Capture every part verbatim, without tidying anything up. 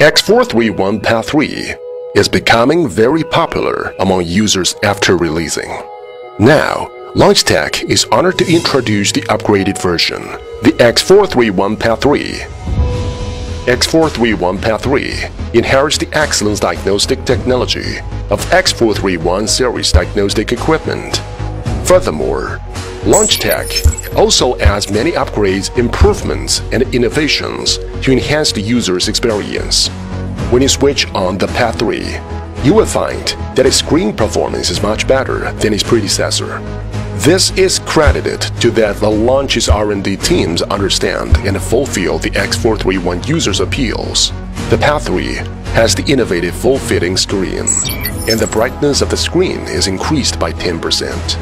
X four thirty-one Path three is becoming very popular among users after releasing. Now, Launch Tech is honored to introduce the upgraded version, the X four thirty-one Path three. X four thirty-one Path three inherits the excellence diagnostic technology of X four thirty-one series diagnostic equipment. Furthermore, Launch Tech also adds many upgrades, improvements, and innovations to enhance the user's experience. When you switch on the Path three, you will find that its screen performance is much better than its predecessor. This is credited to that the Launch's R and D teams understand and fulfill the X four thirty-one users' appeals. The Path three has the innovative full-fitting screen, and the brightness of the screen is increased by ten percent.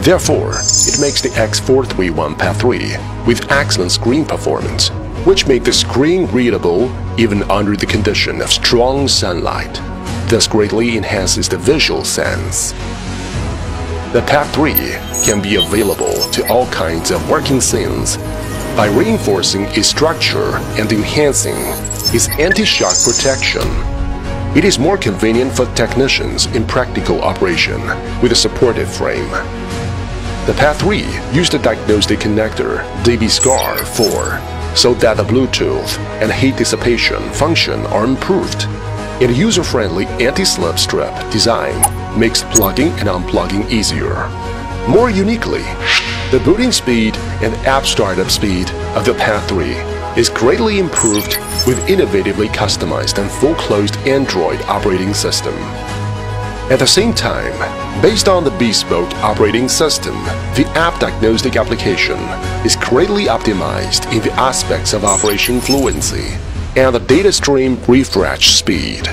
Therefore, it makes the X four thirty-one Path three with excellent screen performance, which makes the screen readable even under the condition of strong sunlight. This greatly enhances the visual sense. The Path three can be available to all kinds of working scenes by reinforcing its structure and enhancing its anti-shock protection. It is more convenient for technicians in practical operation with a supportive frame. The Path three used the diagnostic connector D B SCAR four so that the Bluetooth and heat dissipation function are improved, and user-friendly anti-slip strip design makes plugging and unplugging easier. More uniquely, the booting speed and app startup speed of the Path three is greatly improved with innovatively customized and full-closed Android operating system. At the same time, based on the bespoke operating system, the app diagnostic application is greatly optimized in the aspects of operation fluency and the data stream refresh speed.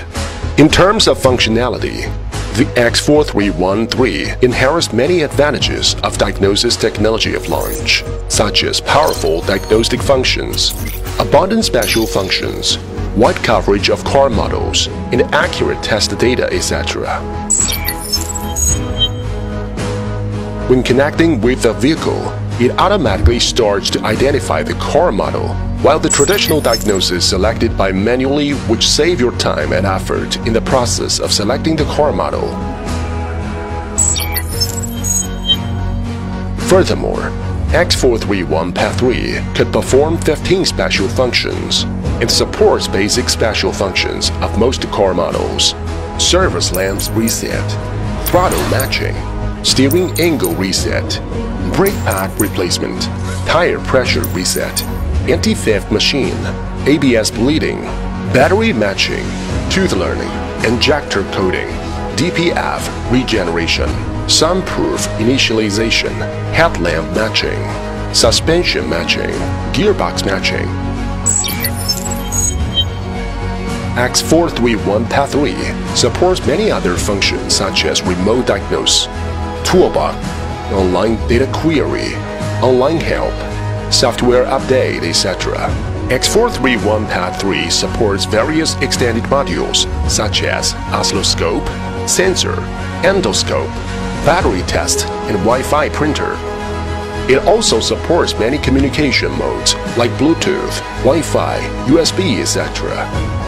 In terms of functionality, the X four three one three inherits many advantages of diagnosis technology of Launch, such as powerful diagnostic functions, abundant special functions, wide coverage of car models, and accurate test data, et cetera. When connecting with the vehicle, it automatically starts to identify the car model, while the traditional diagnosis selected by manually would save your time and effort in the process of selecting the car model. Furthermore, X four thirty-one Path three could perform fifteen special functions and supports basic special functions of most car models: service lamps reset, throttle matching, steering angle reset, brake pad replacement, tire pressure reset, anti-theft machine, A B S bleeding, battery matching, tooth learning, injector coating, D P F regeneration, sunroof initialization, headlamp matching, suspension matching, gearbox matching. X four thirty-one Path three supports many other functions such as remote diagnose, toolbox, online data query, online help, software update, et cetera. X four thirty-one Path three supports various extended modules such as oscilloscope, sensor, endoscope, battery test, and Wi-Fi printer. It also supports many communication modes like Bluetooth, Wi-Fi, U S B, et cetera.